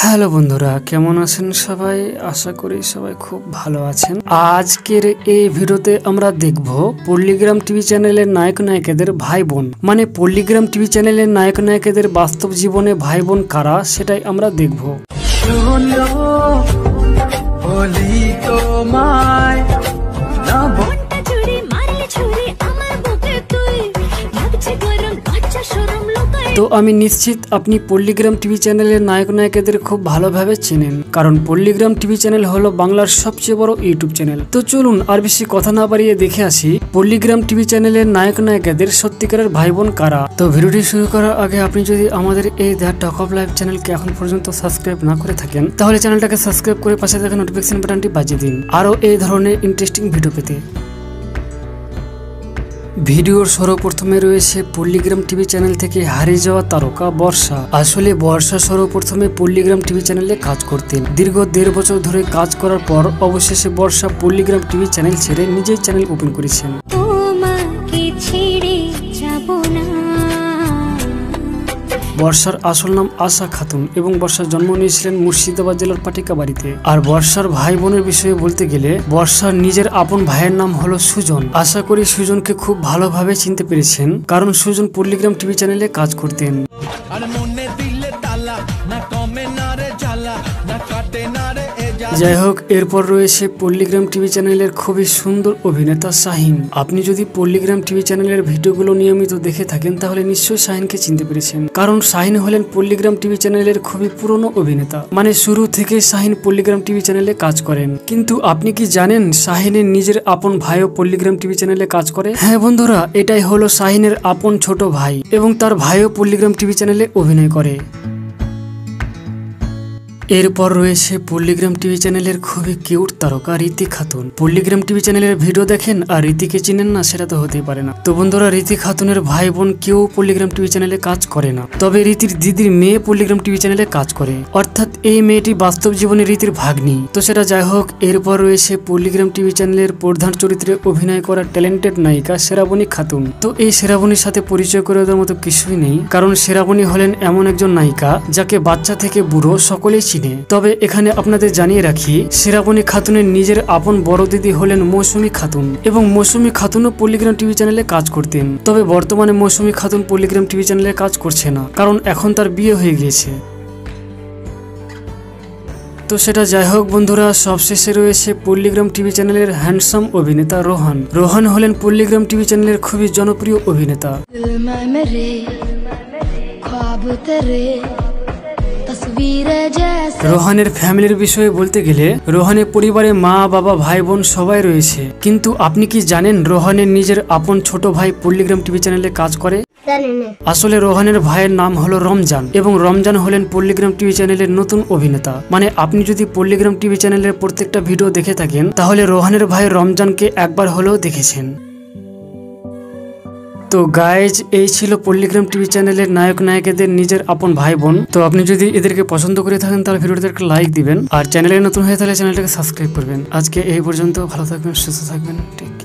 Hello बंधुरा केमन आছেন সবাই आशा करी सबाई खूब ভালো আছেন। আজকের এই ভিডিওতে আমরা দেখব পল্লিগ্রাম টিভি চ্যানেলের নায়ক নায়িকাদের ভাই বোন, মানে পল্লিগ্রাম টিভি চ্যানেলের নায়ক নায়িকাদের বাস্তব জীবনে ভাই বোন কারা সেটাই আমরা দেখব। तो आमी निश्चित अपनी पल्लिग्राम टीवी चैनल नायक नायिकादेर खूब भालो भावे चिनेन, कारण पल्लिग्राम टीवी चैनल हलो बांगलार सबचेये बड़ो यूट्यूब चैनल। तो चलुन आर बेशी कथा ना बाड़िये देखे आसि पल्लिग्राम टीवी चैनलेर नायक नायिकादेर सत्यिकारेर भाई बोन कारा। तो भिडियोटी शुरू करार आगे आपनि जोदि आमादेर एई दा टक अफ लाइफ चैनलके एखोन पर्यन्तो सबस्क्राइब ना करे थाकेन ताहले चैनलटाके सबस्क्राइब करे पाशे थाका नोटिफिकेशन बाटनटी बाजिये दिन आरो एई धरनेर इंटरेस्टिंग भिडियो पेते। ভিডিওর সর্বপ্রথমে রয়েছে পল্লিগ্রাম টিভি চ্যানেল থেকে হারিয়ে যাওয়া তারকা বর্ষা। আসলে বর্ষা সর্বপ্রথমে পল্লিগ্রাম টিভি চ্যানেলে কাজ করতেন। দীর্ঘ ১.৫ বছর ধরে কাজ করার পর অবশেষে বর্ষা পল্লিগ্রাম টিভি চ্যানেল ছেড়ে নিজের চ্যানেল ওপেন করেছেন। বর্ষার আসল নাম আশা খাতুন এবং বর্ষার জন্ম নিয়েছিলেন মুর্শিদাবাদ জেলার পাটিকা বাড়িতে। আর বর্ষার ভাই বোনের বিষয়ে বলতে গেলে বর্ষার নিজের আপন ভাইয়ের নাম হলো সুজন। আশা করি সুজনকে খুব ভালোভাবে চিনতে পেরেছেন, কারণ সুজন পল্লিগ্রাম টিভি চ্যানেলে কাজ করতেন। যাই হোক, এরপর রয়েছে পল্লিগ্রাম টিভি চ্যানেলের খুবই সুন্দর অভিনেতা শাহীন। আপনি যদি পল্লিগ্রাম টিভি চ্যানেলের ভিডিওগুলো নিয়মিত দেখে থাকেন তাহলে নিশ্চয়ই শাহীনকে চিনতে পেরেছেন, কারণ শাহীন হলেন পল্লিগ্রাম টিভি চ্যানেলের খুবই পুরনো অভিনেতা। মানে শুরু থেকে শাহীন পল্লিগ্রাম টিভি চ্যানেলে কাজ করেন। কিন্তু আপনি কি জানেন শাহীনের নিজের আপন ভাইও পল্লিগ্রাম টিভি চ্যানেলে কাজ করে? হ্যাঁ বন্ধুরা, এটাই হলো শাহীনের আপন ছোট ভাই এবং তার ভাইও পল্লিগ্রাম টিভি চ্যানেলে অভিনয় করে। এরপর রয়েছে পল্লিগ্রাম টিভি চ্যানেলের খুবই কিউট তারকা रीति খাতুন। পল্লিগ্রাম টিভি চ্যানেলের ভিডিও দেখেন আর রীতিকে চিনেন না, সেটা তো হতেই পারে না। তো বন্ধুরা, रीति খাতুনের ভাই বোন কেউ পল্লিগ্রাম টিভি চ্যানেলে কাজ করে না, তবে রীতির দিদির মেয়ে পল্লিগ্রাম টিভি চ্যানেলে কাজ করে, অর্থাৎ এই মেয়েটি বাস্তব জীবনে রীতির ভাগ্নি। তো সেটা যাই হোক। এরপর রয়েছে পল্লিগ্রাম টিভি চ্যানেলের প্রধান চরিত্রে অভিনয় করা ট্যালেন্টেড নায়িকা সেরাবনি খাতুন। তো এই সেরাবনির সাথে পরিচয় করে দেওয়ার মতো কিছুই নেই, কারণ সেরাবনি হলেন এমন একজন নায়িকা যাকে বাচ্চা থেকে বুড়ো সকলেই চিনে। তবে এখানে আপনাদের জানিয়ে রাখি, সেরাবনি খাতুনের নিজের আপন বড় দিদি হলেন মৌসুমি খাতুন, এবং মৌসুমি খাতুনও পল্লিগ্রাম টিভি চ্যানেলে কাজ করতেন। তবে বর্তমানে মৌসুমি খাতুন পল্লিগ্রাম টিভি চ্যানেলে কাজ করছে না, কারণ এখন তার বিয়ে হয়ে গিয়েছে। তো সেটা যাই হোক বন্ধুরা, সবশেষে রয়েছে পল্লিগ্রাম টিভি চ্যানেলের হ্যান্ডসাম অভিনেতা রোহন। রোহন হলেন পল্লিগ্রাম টিভি চ্যানেলের খুবই জনপ্রিয় অভিনেতা। রোহানের ফ্যামিলির বিষয়ে বলতে গেলে রোহানের পরিবারে মা বাবা ভাই বোন সবাই রয়েছে, কিন্তু আপনি কি জানেন রোহানের নিজের আপন ছোট ভাই পল্লিগ্রাম টিভি চ্যানেলে কাজ করে? আসলে রোহানের ভাইয়ের নাম হলো রমজান, এবং রমজান হলেন পল্লিগ্রাম টিভি চ্যানেলের নতুন অভিনেতা। মানে আপনি যদি পল্লিগ্রাম টিভি চ্যানেলের প্রত্যেকটা ভিডিও দেখে থাকেন তাহলে রোহানের ভাই রমজানকে একবার হলেও দেখেছেন। তো গাইজ, এই ছিল পল্লিগ্রাম টিভি চ্যানেলের নায়ক নায়িকাদের নিজের আপন ভাই বোন। তো আপনি যদি এদেরকে পছন্দ করে থাকেন তাহলে ভিডিওতে একটা লাইক দিবেন, আর চ্যানেলে নতুন হয়ে তাহলে চ্যানেলটাকে সাবস্ক্রাইব করবেন। আজকে এই পর্যন্ত, ভালো থাকবেন, সুস্থ থাকবেন, ঠিক।